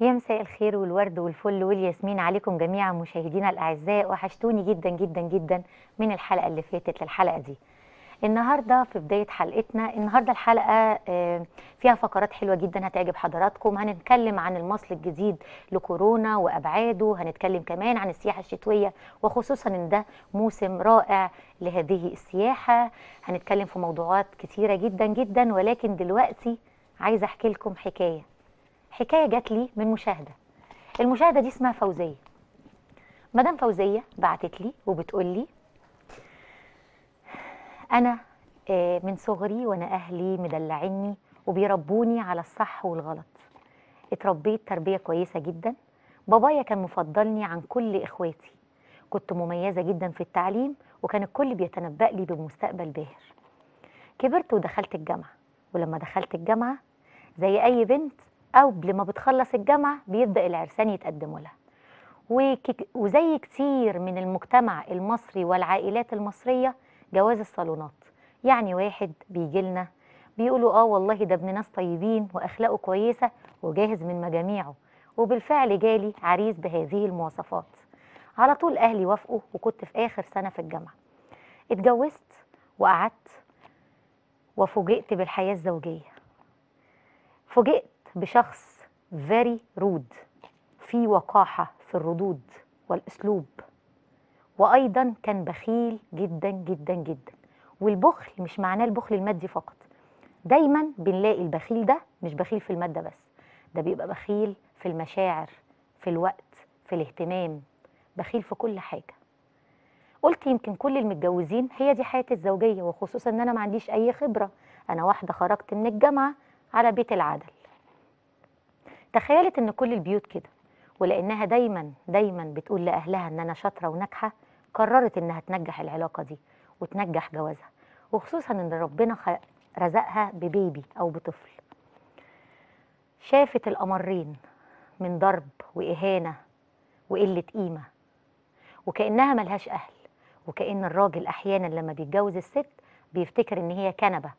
يا مساء الخير والورد والفل والياسمين عليكم جميعا مشاهدينا الاعزاء، وحشتوني جدا جدا جدا من الحلقه اللي فاتت للحلقه دي. النهارده في بدايه حلقتنا، النهارده الحلقه فيها فقرات حلوه جدا هتعجب حضراتكم. هنتكلم عن المصل الجديد لكورونا وابعاده، هنتكلم كمان عن السياحه الشتويه وخصوصا ان ده موسم رائع لهذه السياحه. هنتكلم في موضوعات كتيره جدا جدا، ولكن دلوقتي عايزه احكي لكم حكايه جات لي من المشاهده دي اسمها فوزيه. مدام فوزيه بعتت لي وبتقول لي: انا من صغري وانا اهلي مدلعيني وبيربوني على الصح والغلط، اتربيت تربيه كويسه جدا. بابايا كان مفضلني عن كل اخواتي، كنت مميزه جدا في التعليم وكان الكل بيتنبأ لي بمستقبل باهر. كبرت ودخلت الجامعه، ولما دخلت الجامعه زي اي بنت قبل ما بتخلص الجامعه بيبدا العرسان يتقدموا لها، وزي كتير من المجتمع المصري والعائلات المصريه جواز الصالونات. يعني واحد بيجي لنا بيقولوا والله ده ابن ناس طيبين واخلاقه كويسه وجاهز من مجاميعه، وبالفعل جالي عريس بهذه المواصفات. على طول اهلي وافقوا، وكنت في اخر سنه في الجامعه. اتجوزت وقعدت وفوجئت بالحياه الزوجيه. فوجئت بشخص very rude، في وقاحه في الردود والاسلوب، وايضا كان بخيل جدا جدا جدا. والبخل مش معناه البخل المادي فقط، دايما بنلاقي البخيل ده مش بخيل في الماده بس، ده بيبقى بخيل في المشاعر، في الوقت، في الاهتمام، بخيل في كل حاجه. قلت يمكن كل المتجوزين هي دي حياتي الزوجيه، وخصوصا ان انا ما عنديش اي خبره، انا واحده خرجت من الجامعه على بيت العدل. تخيلت ان كل البيوت كده، ولانها دايما بتقول لاهلها ان انا شاطره وناجحه، قررت انها تنجح العلاقه دي وتنجح جوازها، وخصوصا ان ربنا رزقها ببيبي او بطفل. شافت الامرين من ضرب واهانه وقله قيمه، وكانها ملهاش اهل، وكان الراجل احيانا لما بيتجوز الست بيفتكر ان هي كنبه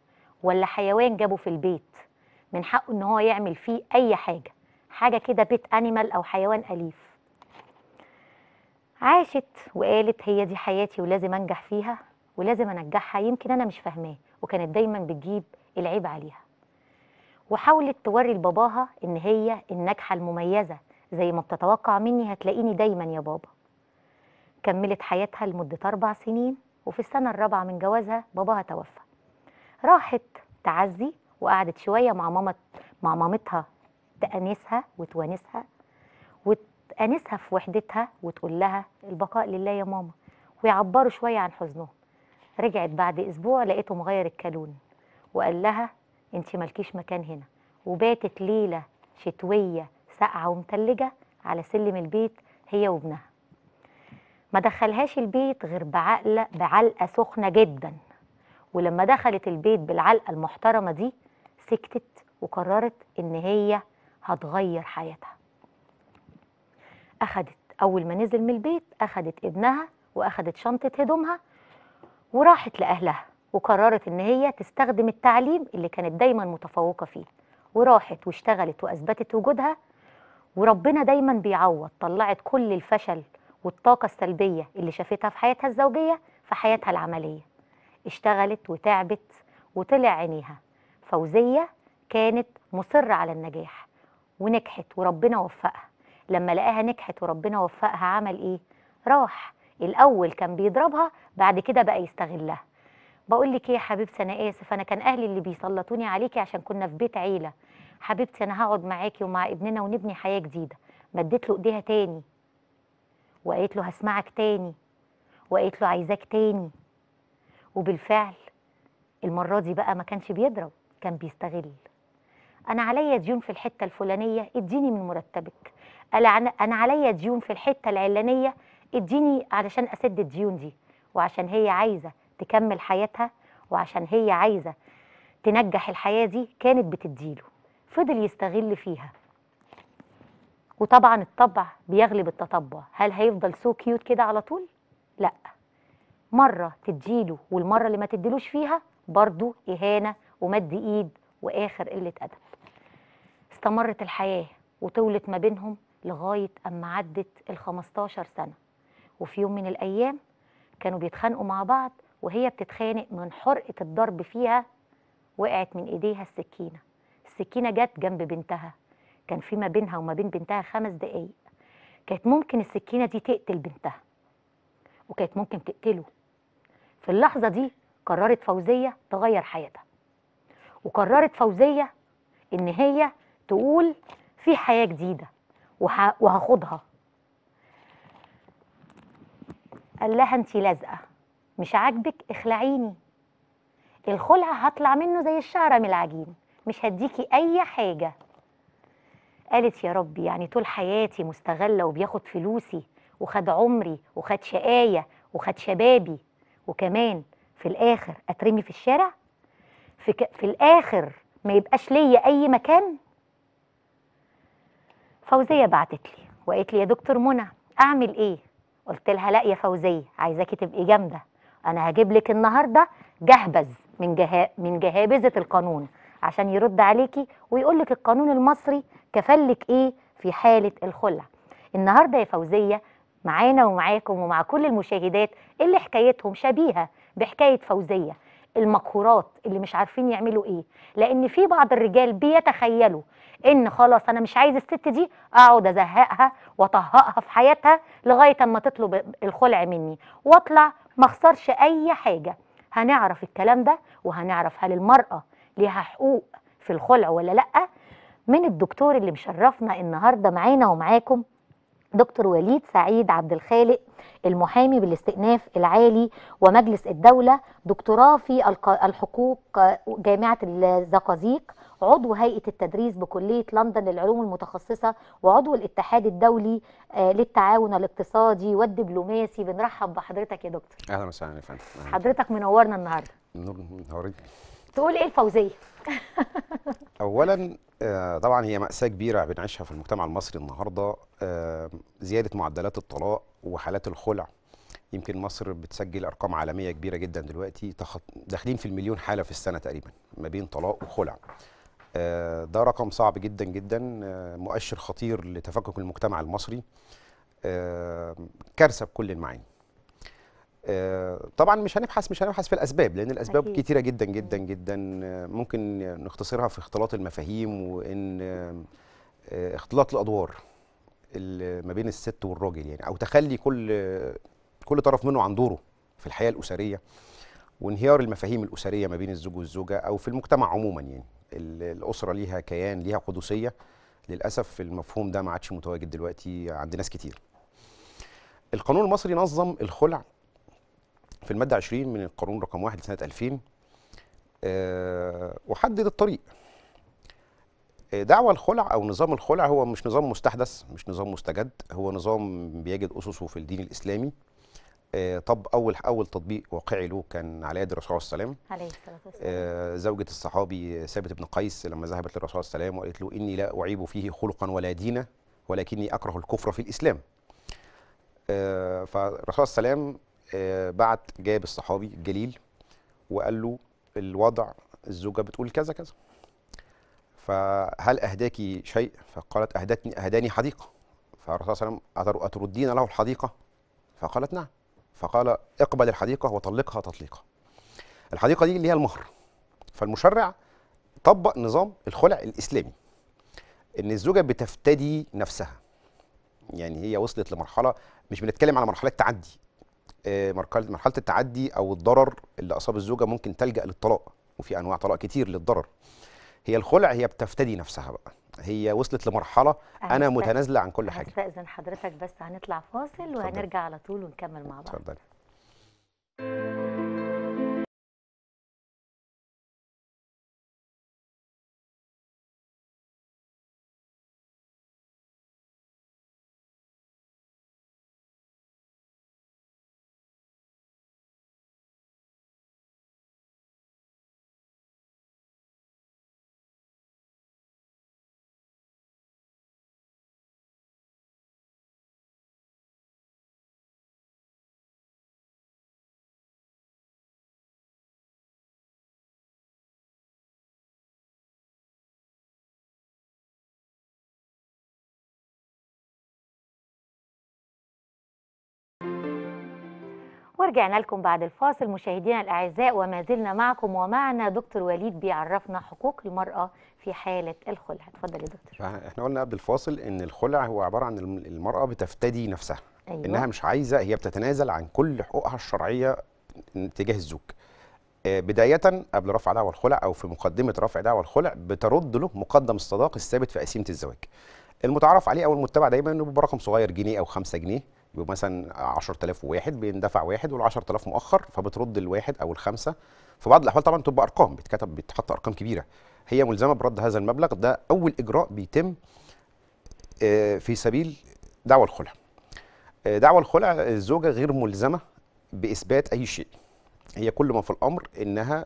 ولا حيوان جابه في البيت، من حقه ان هو يعمل فيه اي حاجه كده، بيت انيمال او حيوان اليف. عاشت وقالت هي دي حياتي ولازم انجح فيها ولازم انجحها، يمكن انا مش فاهماه، وكانت دايما بتجيب العيب عليها. وحاولت توري لباباها ان هي الناجحه المميزه زي ما بتتوقع مني، هتلاقيني دايما يا بابا. كملت حياتها لمده 4 سنين، وفي السنه الرابعه من جوازها باباها توفى. راحت تعزي وقعدت شويه مع مامتها، تأنسها وتأنسها في وحدتها، وتقول لها البقاء لله يا ماما، ويعبروا شوية عن حزنهم. رجعت بعد أسبوع لقيته مغير الكالون وقال لها انت مالكيش مكان هنا، وباتت ليلة شتوية ساقعة ومتلجة على سلم البيت هي وابنها. ما دخلهاش البيت غير بعلقة سخنة جدا، ولما دخلت البيت بالعلقة المحترمة دي سكتت وقررت ان هي هتغير حياتها. أخدت أول ما نزل من البيت أخدت ابنها وأخدت شنطة هدومها وراحت لأهلها، وقررت إن هي تستخدم التعليم اللي كانت دايما متفوقة فيه، وراحت واشتغلت وأثبتت وجودها. وربنا دايما بيعوض، طلعت كل الفشل والطاقة السلبية اللي شافتها في حياتها الزوجية في حياتها العملية. اشتغلت وتعبت وطلع عينيها. فوزية كانت مصرة على النجاح ونجحت وربنا وفقها. لما لقاها نجحت وربنا وفقها عمل ايه؟ راح الاول كان بيضربها، بعد كده بقى يستغلها. بقول لك ايه يا حبيبتي، انا اسف، انا كان اهلي اللي بيسلطوني عليكي عشان كنا في بيت عيله. حبيبتي انا هقعد معاكي ومع ابننا ونبني حياه جديده. مدت له ايديها تاني وقالت له هسمعك تاني، وقالت له عايزاك تاني. وبالفعل المره دي بقى ما كانش بيضرب، كان بيستغل. انا عليا ديون في الحته الفلانيه، اديني من مرتبك. انا عليا ديون في الحته العلانيه، اديني علشان اسد الديون دي. وعشان هي عايزه تكمل حياتها وعشان هي عايزه تنجح الحياه دي كانت بتديله. فضل يستغل فيها، وطبعا الطبع بيغلب التطبع. هل هيفضل سو كيوت كده على طول؟ لا، مره تديله والمره اللي ما تديلوش فيها برضو اهانه ومد ايد واخر قله ادب. استمرت الحياه وطولت ما بينهم لغاية أما عدت ال15 سنة. وفي يوم من الأيام كانوا بيتخانقوا مع بعض، وهي بتتخانق من حرقة الضرب فيها وقعت من إيديها السكينة. السكينة جت جنب بنتها، كان في ما بينها وما بين بنتها 5 دقايق. كانت ممكن السكينة دي تقتل بنتها وكانت ممكن تقتله. في اللحظة دي قررت فوزية تغير حياتها، وقررت فوزية إن هي تقول في حياة جديدة وهاخدها. قال لها انتي لازقة، مش عاجبك اخلعيني، الخلع هطلع منه زي الشعرة من العجين، مش هديكي أي حاجة. قالت يا ربي، يعني طول حياتي مستغلة وبياخد فلوسي وخد عمري وخد شقاية وخد شبابي، وكمان في الآخر أترمي في الشارع، في الآخر ما يبقاش ليا أي مكان. فوزية بعتت لي وقالت لي يا دكتور منى أعمل إيه؟ قلت لها لا يا فوزية، عايزاكي تبقي جامدة، أنا هجيب لك النهاردة جهبذ من جهابذة القانون عشان يرد عليكي ويقول لك القانون المصري كفلك إيه في حالة الخلع. النهاردة يا فوزية معانا ومعاكم ومع كل المشاهدات اللي حكايتهم شبيهة بحكاية فوزية، المقهورات اللي مش عارفين يعملوا ايه، لان في بعض الرجال بيتخيلوا ان خلاص انا مش عايز الست دي، اقعد ازهقها واطهقها في حياتها لغايه اما تطلب الخلع مني واطلع ما اخسرش اي حاجه. هنعرف الكلام ده وهنعرف هل المراه ليها حقوق في الخلع ولا لا من الدكتور اللي مشرفنا النهارده معانا ومعاكم، دكتور وليد سعيد عبد الخالق، المحامي بالاستئناف العالي ومجلس الدولة، دكتوراه في الحقوق جامعة الزقازيق، عضو هيئة التدريس بكلية لندن للعلوم المتخصصة، وعضو الاتحاد الدولي للتعاون الاقتصادي والدبلوماسي. بنرحب بحضرتك يا دكتور. أهلا وسهلا يا فندم. حضرتك منورنا النهارده. نورتني. تقول إيه الفوزية؟ أولا طبعا هي مأساة كبيرة بنعيشها في المجتمع المصري النهاردة، زيادة معدلات الطلاق وحالات الخلع. يمكن مصر بتسجل أرقام عالمية كبيرة جدا دلوقتي، داخلين في ال1,000,000 حالة في السنة تقريبا ما بين طلاق وخلع. ده رقم صعب جدا جدا، مؤشر خطير لتفكك المجتمع المصري، كارثة بكل المعاني. طبعا مش هنبحث في الاسباب، لان الاسباب أكيد كتيره جدا جدا جدا، ممكن نختصرها في اختلاط المفاهيم، وان اختلاط الادوار ما بين الست والراجل، يعني او تخلي كل طرف منه عن دوره في الحياه الاسريه، وانهيار المفاهيم الاسريه ما بين الزوج والزوجه او في المجتمع عموما. يعني الاسره ليها كيان، ليها قدسيه، للاسف المفهوم ده ما عادش متواجد دلوقتي عند ناس كتير. القانون المصري نظم الخلع في المادة 20 من القانون رقم 1 لسنة 2000، وحدد الطريق. دعوى الخلع أو نظام الخلع هو مش نظام مستحدث، مش نظام مستجد، هو نظام بيجد أسسه في الدين الإسلامي. طب أول تطبيق واقعي له كان على يد الرسول صلى الله عليه وسلم، زوجة الصحابي ثابت بن قيس لما ذهبت للرسول صلى الله عليه وسلم وقالت له إني لا أعيب فيه خلقا ولا دينا ولكني أكره الكفر في الإسلام. فالرسول صلى الله عليه وسلم بعت جاب الصحابي الجليل وقال له الوضع، الزوجه بتقول كذا كذا، فهل اهداكي شيء؟ فقالت اهداني حديقه. فالرسول صلى الله عليه وسلم اتردين له الحديقه؟ فقالت نعم. فقال اقبل الحديقه وطلقها تطليقا. الحديقه دي اللي هي المهر. فالمشرع طبق نظام الخلع الاسلامي، ان الزوجه بتفتدي نفسها. يعني هي وصلت لمرحله، مش بنتكلم على مرحله تعدي، مرحلة التعدي أو الضرر اللي أصاب الزوجة ممكن تلجأ للطلاق، وفي أنواع طلاق كتير للضرر. هي الخلع هي بتفتدي نفسها بقى، هي وصلت لمرحلة أنا متنازلة عن كل حاجة. هستأذن حضرتك بس، هنطلع فاصل وهنرجع على طول ونكمل مع بعض. اتفضل. ورجعنا لكم بعد الفاصل مشاهدينا الأعزاء، وما زلنا معكم ومعنا دكتور وليد بيعرفنا حقوق المرأة في حالة الخلع. اتفضل يا دكتور. احنا قلنا قبل الفاصل ان الخلع هو عبارة عن المرأة بتفتدي نفسها. أيوة. انها مش عايزة، هي بتتنازل عن كل حقوقها الشرعية تجاه الزوج. بداية قبل رفع دعوى الخلع أو في مقدمة رفع دعوى الخلع بترد له مقدم الصداق الثابت في قسيمة الزواج المتعارف عليه أو المتبع دايما إنه بيبقى رقم صغير جنيه أو 5 جنيه، بيبقى مثلا 10,000 وواحد بيندفع واحد وال10,000 مؤخر، فبترد الواحد أو ال5. في بعض الأحوال طبعا بتبقى أرقام بتتكتب، بتحط أرقام كبيرة، هي ملزمة برد هذا المبلغ. ده أول إجراء بيتم في سبيل دعوى الخلع. دعوى الخلع الزوجة غير ملزمة بإثبات أي شيء، هي كل ما في الأمر إنها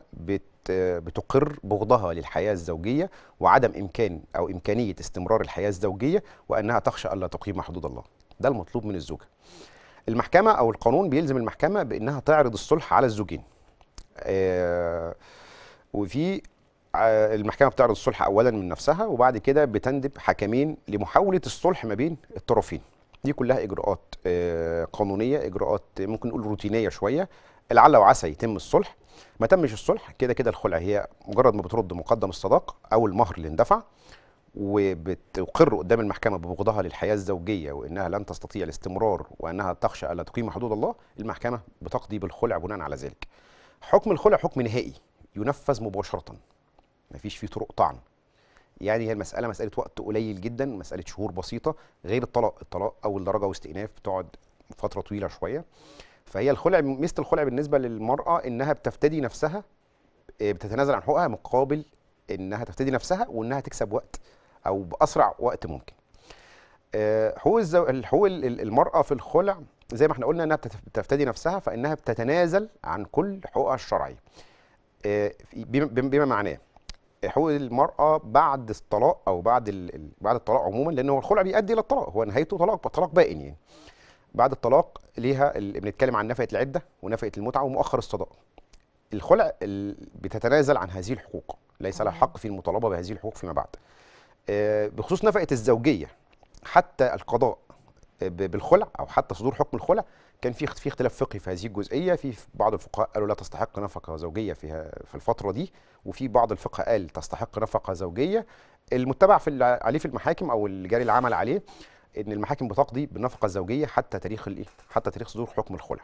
بتقر بغضها للحياة الزوجية وعدم إمكان أو إمكانية استمرار الحياة الزوجية، وأنها تخشى ألا تقيم حدود الله. ده المطلوب من الزوجة. المحكمة أو القانون بيلزم المحكمة بأنها تعرض الصلح على الزوجين. وفي المحكمة بتعرض الصلح أولا من نفسها، وبعد كده بتندب حكمين لمحاولة الصلح ما بين الطرفين. دي كلها إجراءات قانونية، إجراءات ممكن نقول روتينية شوية، لعل وعسى يتم الصلح. ما تمش الصلح كده كده الخلع، هي مجرد ما بترد مقدم الصداق او المهر اللي اندفع وبتقر قدام المحكمه ببغضها للحياه الزوجيه وانها لن تستطيع الاستمرار وانها تخشى الا تقيم حدود الله، المحكمه بتقضي بالخلع بناء على ذلك. حكم الخلع حكم نهائي ينفذ مباشره، ما فيش فيه طرق طعن. يعني هي المساله مساله وقت قليل جدا، مساله شهور بسيطه، غير الطلاق. الطلاق اول درجه واستئناف بتقعد فتره طويله شويه. فهي الخلع مثل الخلع بالنسبه للمراه انها بتفتدي نفسها، بتتنازل عن حقوقها مقابل انها تفتدي نفسها وانها تكسب وقت او باسرع وقت ممكن. حقوق المراه في الخلع زي ما احنا قلنا انها بتفتدي نفسها، فانها بتتنازل عن كل حقوقها الشرعيه. بما معناه حقوق المراه بعد الطلاق او بعد الطلاق عموما، لان هو الخلع بيؤدي الى الطلاق، هو نهايته طلاق، طلاق بائن. يعني بعد الطلاق ليها اللي بنتكلم عن نفقه العده ونفقه المتعه ومؤخر الصداق. الخلع بتتنازل عن هذه الحقوق، ليس لها حق في المطالبه بهذه الحقوق فيما بعد. بخصوص نفقه الزوجيه، حتى القضاء بالخلع او حتى صدور حكم الخلع كان في اختلاف فقهي في هذه الجزئيه. في بعض الفقهاء قالوا لا تستحق نفقه زوجيه في الفتره دي، وفي بعض الفقهاء قال تستحق نفقه زوجيه. المتبع عليه في المحاكم او الجاري العمل عليه ان المحاكم بتقضي بالنفقه الزوجيه حتى تاريخ حتى تاريخ صدور حكم الخلع.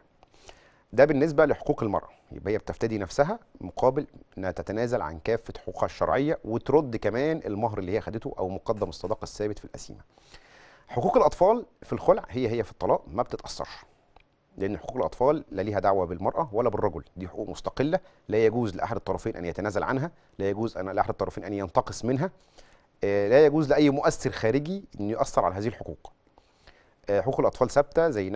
ده بالنسبه لحقوق المراه، يبقى هي بتفتدي نفسها مقابل انها تتنازل عن كافه حقوقها الشرعيه وترد كمان المهر اللي هي خدته او مقدم الصداق الثابت في القسيمه. حقوق الاطفال في الخلع هي في الطلاق ما بتتاثرش، لان حقوق الاطفال لا ليها دعوه بالمراه ولا بالرجل، دي حقوق مستقله لا يجوز لاحد الطرفين ان يتنازل عنها، لا يجوز لاحد الطرفين ان ينتقص منها، لا يجوز لأي مؤثر خارجي أن يؤثر على هذه الحقوق. حقوق الأطفال ثابتة، زي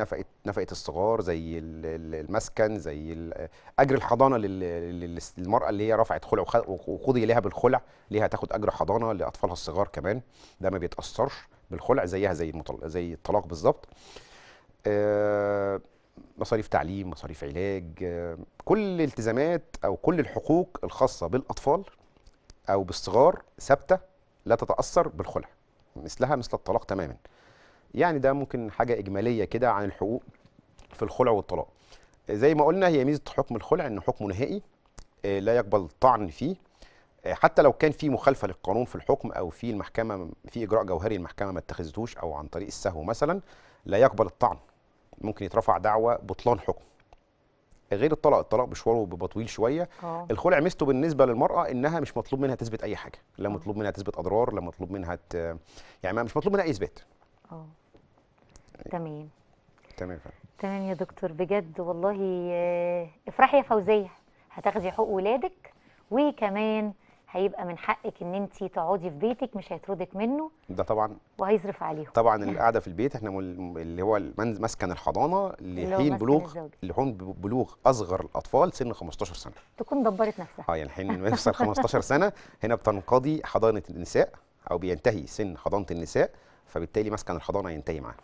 نفقة الصغار، زي المسكن، زي أجر الحضانة للمرأة اللي هي رفعت خلع وقضي لها بالخلع، ليها تاخد أجر حضانة لأطفالها الصغار كمان، ده ما بيتأثرش بالخلع، زيها زي الطلاق بالظبط. مصاريف تعليم، مصاريف علاج، كل الالتزامات أو كل الحقوق الخاصة بالأطفال أو بالصغار ثابتة لا تتأثر بالخلع، مثلها مثل الطلاق تماما. يعني ده ممكن حاجة إجمالية كده عن الحقوق في الخلع والطلاق. زي ما قلنا هي ميزة حكم الخلع إنه حكم نهائي لا يقبل طعن فيه، حتى لو كان في مخالفة للقانون في الحكم أو في المحكمة في إجراء جوهري المحكمة ما اتخذتوش أو عن طريق السهو مثلا، لا يقبل الطعن، ممكن يترفع دعوى بطلان حكم. غير الطلاق، الطلاق مشواره بيبقى طويل شويه. الخلع ميزته بالنسبه للمراه انها مش مطلوب منها تثبت اي حاجه، لا مطلوب منها تثبت اضرار، لا مطلوب منها يعني مش مطلوب منها اي اثبات. تمام تمام تمام يا دكتور، بجد والله افرحي يا فوزيه، هتاخدي حقوق ولادك وكمان هيبقى من حقك ان انت تقعدي في بيتك، مش هيطردك منه ده طبعا، وهيصرف عليهم طبعا. القعده في البيت احنا اللي هو مسكن الحضانه لحين بلوغ اصغر الاطفال سن 15 سنه تكون دبرت نفسها. يعني حين يوصل 15 سنه هنا بتنقضي حضانه النساء او بينتهي سن حضانه النساء، فبالتالي مسكن الحضانه ينتهي معاها.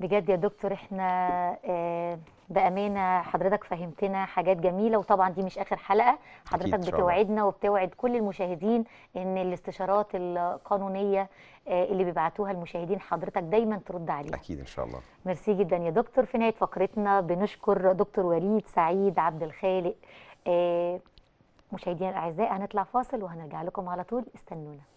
بجد يا دكتور احنا بأمانة حضرتك فهمتنا حاجات جميلة، وطبعا دي مش آخر حلقة، حضرتك بتوعدنا وبتوعد كل المشاهدين ان الاستشارات القانونية اللي بيبعتوها المشاهدين حضرتك دايما ترد عليها. أكيد إن شاء الله. ميرسي جدا يا دكتور. في نهاية فقرتنا بنشكر دكتور وليد سعيد عبد الخالق. مشاهدينا الأعزاء هنطلع فاصل وهنرجع لكم على طول، استنونا.